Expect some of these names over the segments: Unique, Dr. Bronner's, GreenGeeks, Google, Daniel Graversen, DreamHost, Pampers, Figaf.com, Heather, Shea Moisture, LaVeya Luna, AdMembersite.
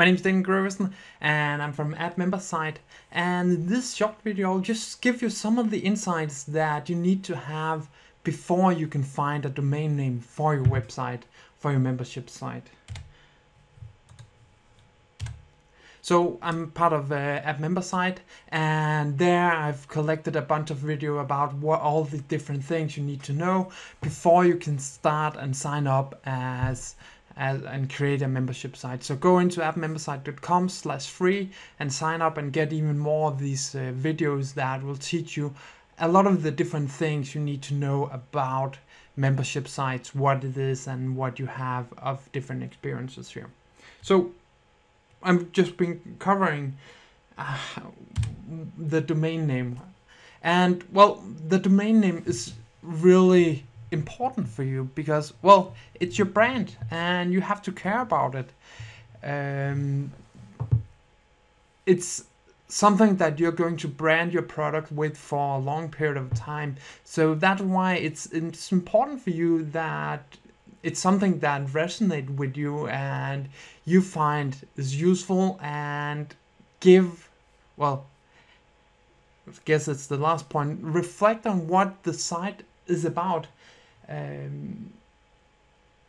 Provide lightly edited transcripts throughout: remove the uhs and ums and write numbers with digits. My name is Daniel Graversen and I'm from AdMembersite, and in this short video I'll just give you some of the insights that you need to have before you can find a domain name for your website, for your membership site. So I'm part of AdMembersite, and there I've collected a bunch of video about what all the different things you need to know before you can start and sign up and create a membership site. So go into appmembersite.com/free and sign up and get even more of these videos that will teach you a lot of the different things you need to know about membership sites, what it is and what you have of different experiences here. So I've just been covering the domain name, and well, the domain name is really important for you because, well, it's your brand and you have to care about it. It's something that you're going to brand your product with for a long period of time, so that's why it's important for you that it's something that resonates with you and you find is useful and give, well, I guess it's the last point, reflect on what the site is about.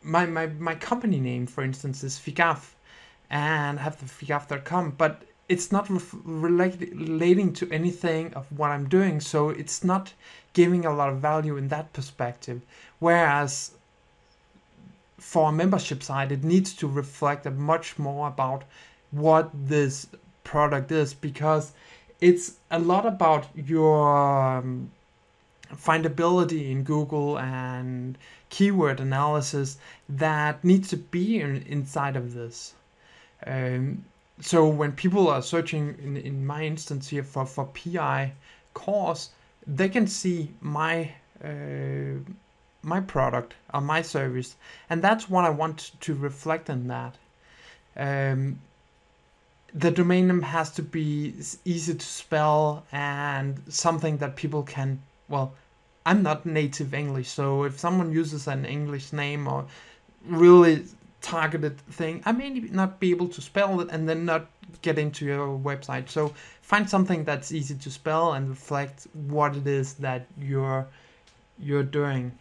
My company name, for instance, is Figaf, and I have the Figaf.com, but it's not relating to anything of what I'm doing, so it's not giving a lot of value in that perspective. Whereas for a membership site, it needs to reflect much more about what this product is, because it's a lot about your findability in Google and keyword analysis that needs to be inside of this. So when people are searching, in my instance here, for PI course, they can see my my product or my service, and that's what I want to reflect in that. The domain name has to be easy to spell and something that people can, well, I'm not native English, so if someone uses an English name or really targeted thing, I may not be able to spell it and then not get into your website. So find something that's easy to spell and reflect what it is that you're doing.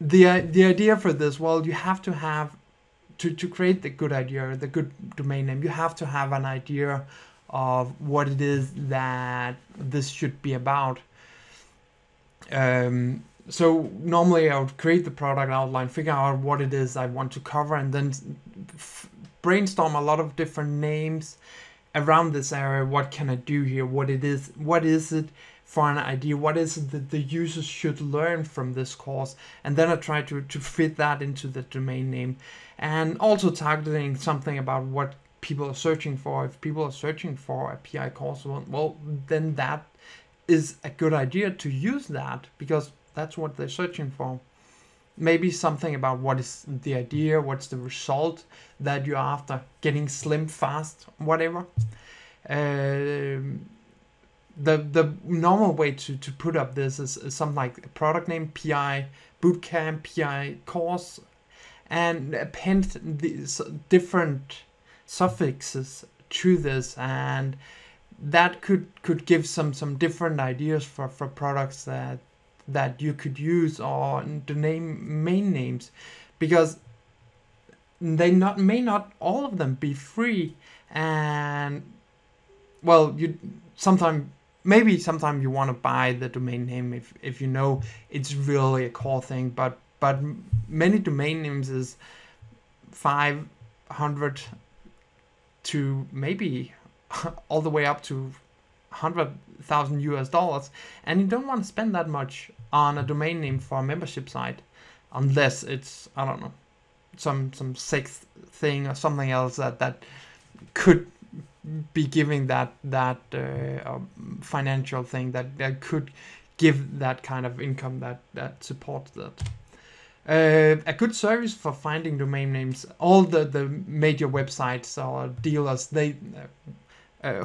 The idea for this, well, you have to have, to create the good idea, the good domain name, you have to have an idea of what it is that this should be about. So normally I would create the product outline, figure out what it is I want to cover, and then brainstorm a lot of different names around this area. What can I do here? What is it for an idea? What is it that the users should learn from this course? And then I try to fit that into the domain name, and also targeting something about what people are searching for. If people are searching for a PI course, well, then that is a good idea to use that, because that's what they're searching for. Maybe something about what is the idea, what's the result that you're after, getting slim fast, whatever. The normal way to put up this is something like product name, PI bootcamp, PI course, and append these different suffixes to this, and that could give some different ideas for products that you could use, or the main names, because they may not all of them be free, and well, you sometimes you want to buy the domain name if you know it's really a core thing, but many domain names is 500 to maybe all the way up to $100,000 US, and you don't want to spend that much on a domain name for a membership site, unless it's, I don't know, some sixth thing or something else that could be giving that financial thing that could give that kind of income that supports that. A good service for finding domain names, all the major websites or dealers,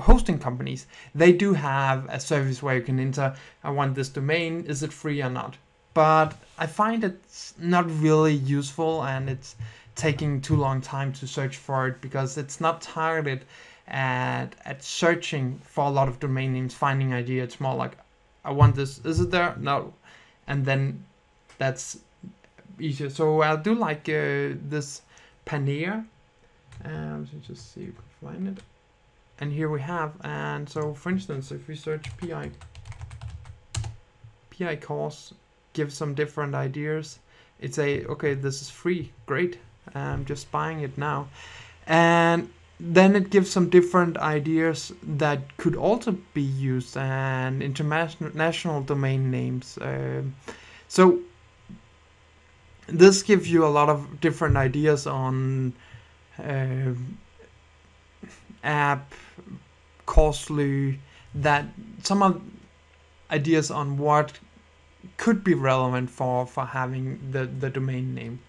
hosting companies, they do have a service where you can enter, I want this domain, is it free or not? But I find it's not really useful, and it's taking too long time to search for it, because it's not targeted at searching for a lot of domain names, finding idea. It's more like, I want this, is it there? No. And then that's easier. So I'll do like this Paneer. Let's just see if we can find it. And here we have, and so for instance, if we search PI course, give some different ideas. It's a, okay, this is free, great. I'm just buying it now. And then it gives some different ideas that could also be used, and international domain names. So this gives you a lot of different ideas on app, costly, that some of ideas on what could be relevant for having the domain name.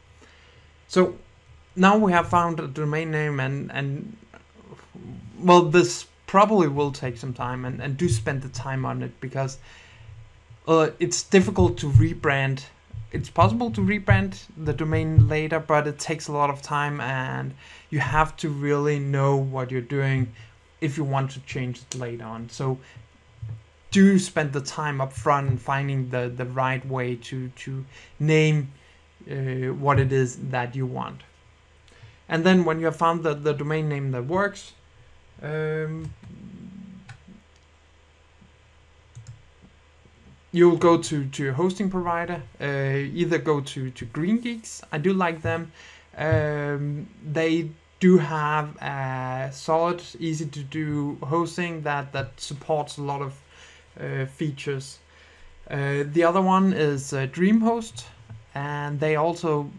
So now we have found a domain name, and well, this probably will take some time, and do spend the time on it, because it's difficult to rebrand. It's possible to rebrand the domain later, but it takes a lot of time, and you have to really know what you're doing if you want to change it later on. So do spend the time up front in finding the right way to name what it is that you want. And then when you have found the domain name that works, you'll go to your hosting provider, either go to GreenGeeks. I do like them. They do have a solid, easy to do hosting that supports a lot of features. The other one is DreamHost, and they also,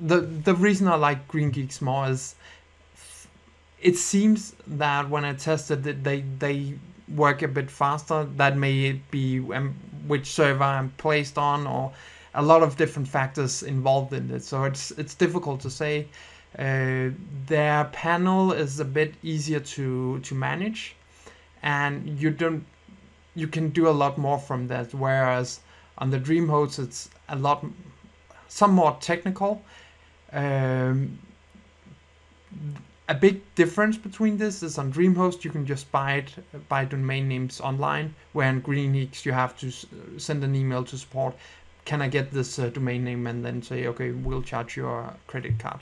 the reason I like GreenGeeks more is it seems that when I tested it, they work a bit faster. That may be which server I'm placed on, or a lot of different factors involved in it, so it's difficult to say. Their panel is a bit easier to manage, and you can do a lot more from that, whereas on the DreamHost it's a lot somewhat technical. A big difference between this is on DreamHost you can just buy it by domain names online, where in GreenGeeks you have to send an email to support, can I get this domain name, and then say, okay, we'll charge your credit card.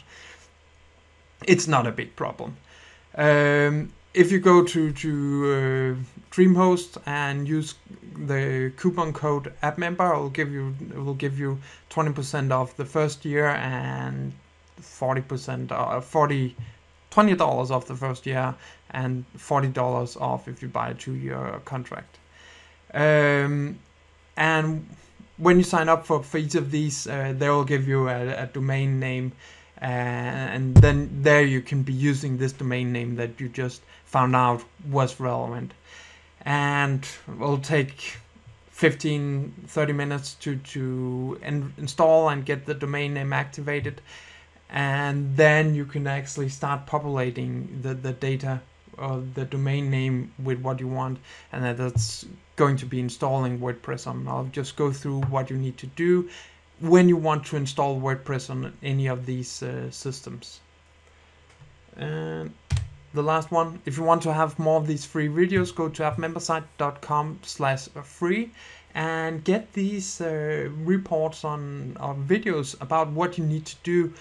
It's not a big problem. If you go to DreamHost and use the coupon code AppMember, it will give you 20% off the first year, and 20 dollars off the first year, and $40 off if you buy a 2-year contract. And when you sign up for each of these, they will give you a domain name, and then there you can be using this domain name that you just found out was relevant. And it will take 15-30 minutes to install and get the domain name activated. And then you can actually start populating the data or the domain name with what you want, and that's going to be installing WordPress on. I'll just go through what you need to do when you want to install WordPress on any of these systems. And the last one, if you want to have more of these free videos, go to appmembersite.com/free and get these reports on or videos about what you need to do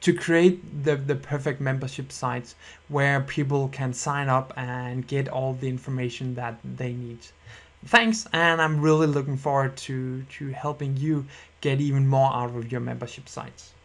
to create the perfect membership sites, where people can sign up and get all the information that they need. Thanks, and I'm really looking forward to helping you get even more out of your membership sites.